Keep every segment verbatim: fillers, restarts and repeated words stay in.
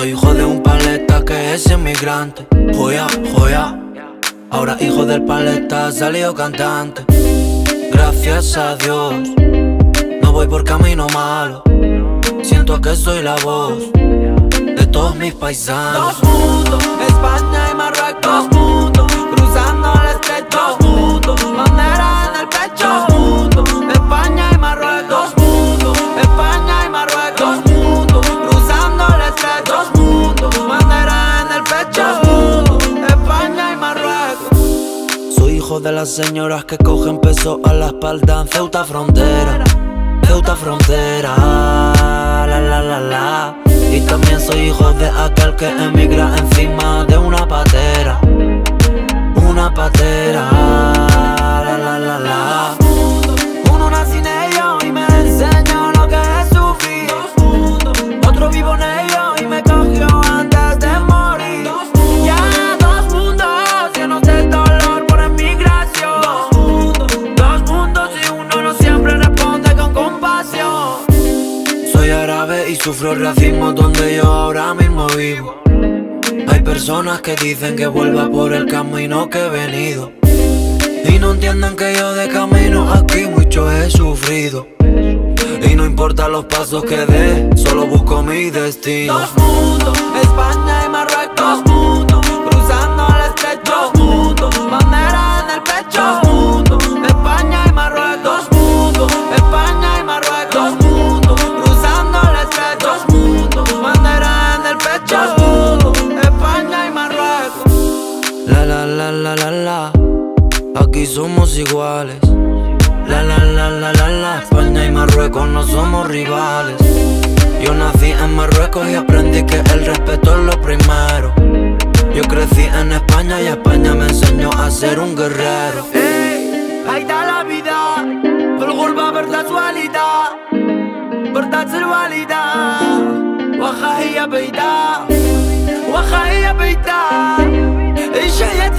Soy hijo de un paleta que es inmigrante. Joya, joya. Ahora hijo del paleta ha salido cantante. Gracias a Dios no voy por camino malo. Siento que soy la voz de todos mis paisanos. Dos mundos, España y Marruecos. Dos mundos, cruzando el estrecho. Dos mundos, bandera en el pecho. Dos mundos, España y Marruecos. Dos mundos, España y Marruecos. Dos mundos, cruzando el estrecho. Dos mundos, bandera en el pecho. Dos mundos, España y Marruecos. Soy hijo de las señoras que cogen peso a la espalda en Ceuta frontera. Ceuta frontera, la la la la. Y también soy hijo de aquel que emigra encima de una patera. Una patera, la la la la. Uno nací en ello y me enseñó lo que es sufrir. Otro vivo en ello y me cogió antes de morir. Ya dos mundos llenos de dolor por emigración. Dos mundos, dos mundos y uno no siempre responde con compasión. Soy árabe y sufro racismo donde yo ahora mismo vivo. Hay personas que dicen que vuelva por el camino que he venido y no entienden que yo de camino aquí mucho he sufrido. Y no importa los pasos que dé, solo busco mi destino. Dos mundos, España y Marruecos. Dos mundos, cruzando el estrecho. Dos mundos, bandera en el pecho. Dos mundos, España y Marruecos. Dos mundos, España y Marruecos. Dos mundos, cruzando el estrecho. Dos mundos, bandera en el pecho. Dos mundos, España y Marruecos. La la la la la la. Aquí somos iguales. La la la la la la. España y Marruecos no somos rivales. Yo nací en Marruecos y aprendí que el respeto es lo primero. Yo crecí en España y España me enseñó a ser un guerrero. Hey, ahí está la vida. Por culpa por la sualidad. Por la sualidad. Wajahia beita. Wajahia beita. Ishayat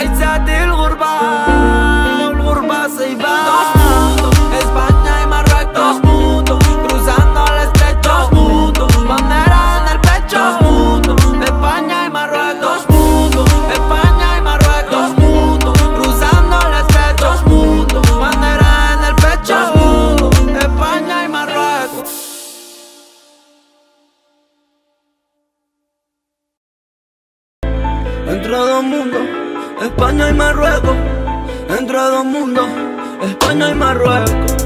حساتي الغربة والغربة صيبة. España y Marruecos, entre dos mundos, España y Marruecos.